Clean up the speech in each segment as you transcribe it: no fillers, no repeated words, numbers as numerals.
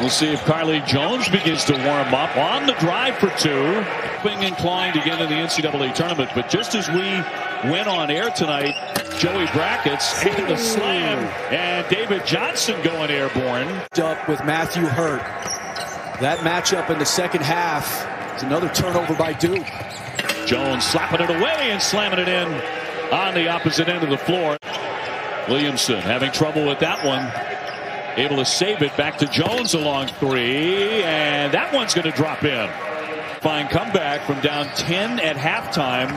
We'll see if Carlik Jones begins to warm up on the drive for two. Being inclined to get in the NCAA tournament, but just as we went on air tonight, Joey Brackett's hitting the slam, and David Johnson going airborne. Up with Matthew Hurt. That matchup in the second half. It's another turnover by Duke. Jones slapping it away and slamming it in on the opposite end of the floor. Williamson having trouble with that one. Able to save it back to Jones along three, and that one's going to drop in. Fine comeback from down 10 at halftime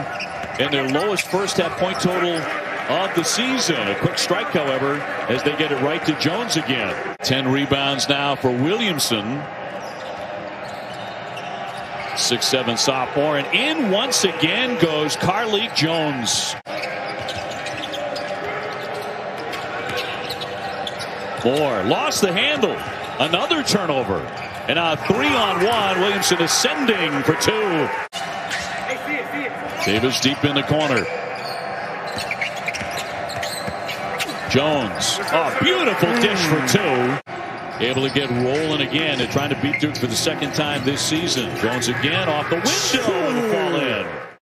and their lowest first half point total of the season. A quick strike, however, as they get it right to Jones again. 10 rebounds now for Williamson. 6'7" sophomore, and in once again goes Carlik Jones. Moore lost the handle. Another turnover. And a 3-on-1. Williamson ascending for two. Hey, see it. Davis deep in the corner. Jones. Oh, beautiful dish for two. Able to get rolling again and trying to beat Duke for the second time this season. Jones again off the window and fall in.